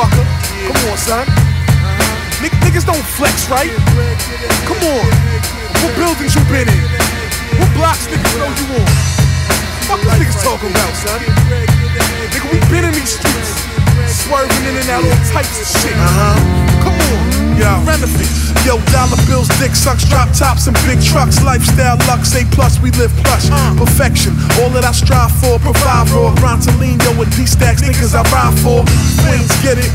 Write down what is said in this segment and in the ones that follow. motherfucker. Come on, son. Niggas don't flex, right? Come on. What buildings you been in? What blocks niggas know you on? What the fuck niggas talking about, son? Nigga, we been in these streets, swerving in and out all types of shit. Come on. Yo. Benefits. Yo, dollar bills, dick sucks, drop tops, and big trucks. Lifestyle, lux, A+, we live plush. Perfection, all that I strive for, provide for. Brontalino and D-Stacks, niggas I ride for. Queens get it,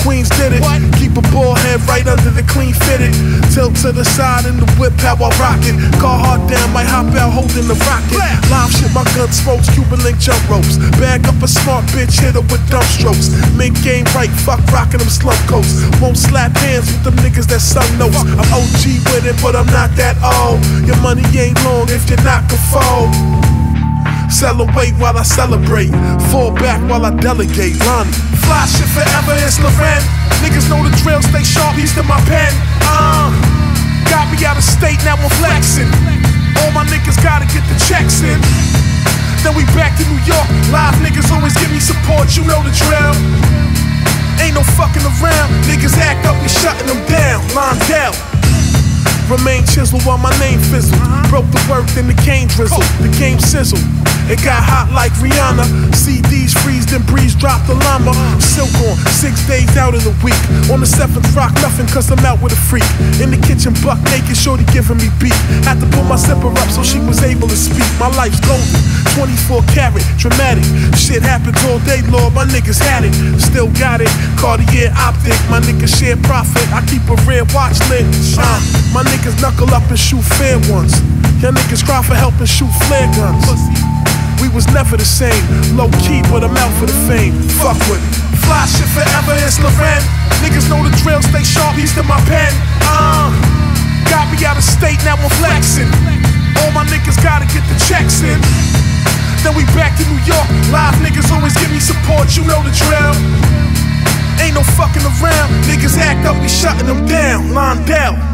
Queens did it. What? Keep a ball head right under the clean fitted. Tilt to the side in the whip, how I rock it. Car hard down, might hop out holding the rocket. Lime shit, my gun strokes, Cuban link jump ropes. Bag up a smart bitch, hit her with dump strokes. Mink game right, fuck rocking them slump coats. Won't slap hands with them niggas that sung notes. I'm OG with it, but I'm not that old. Your money ain't long if you're not conformed. Sell away while I celebrate. Fall back while I delegate. Lonnie, fly shit forever, it's Lauren. Niggas know the drill, stay sharp, he's to my pen. Got me out of state, now I'm flexing. All my niggas gotta get the checks in. Then we back to New York. Live niggas always give me support, you know the drill. Ain't no fucking around. Niggas act up, we shutting them down. Londell. Remain chiseled while my name fizzled. Broke the work, then the cane drizzled. The cane sizzled. It got hot like Rihanna. CDs freeze, then breeze, drop the llama. Silk on, 6 days out in the week. On the 7th rock, nothing, cause I'm out with a freak. In the kitchen, buck naked, shorty giving me beat. Had to pull my zipper up so she was able to speak. My life's golden, 24 karat, dramatic. Shit happens all day, Lord, my niggas had it. Still got it, Cartier optic. My niggas share profit, I keep a red watch lit. My niggas knuckle up and shoot fair ones. Y'all niggas cry for help and shoot flare guns. We was never the same. Low key, but I'm out for the fame. Fuck with it. Fly shit forever, it's Lauren. Niggas know the drill, stay sharp, he's to my pen. Got me out of state, now I'm flexing. All my niggas gotta get the checks in. Then we back to New York. Live niggas always give me support, you know the drill. Ain't no fucking around. Niggas act up, we shutting them down. Londell.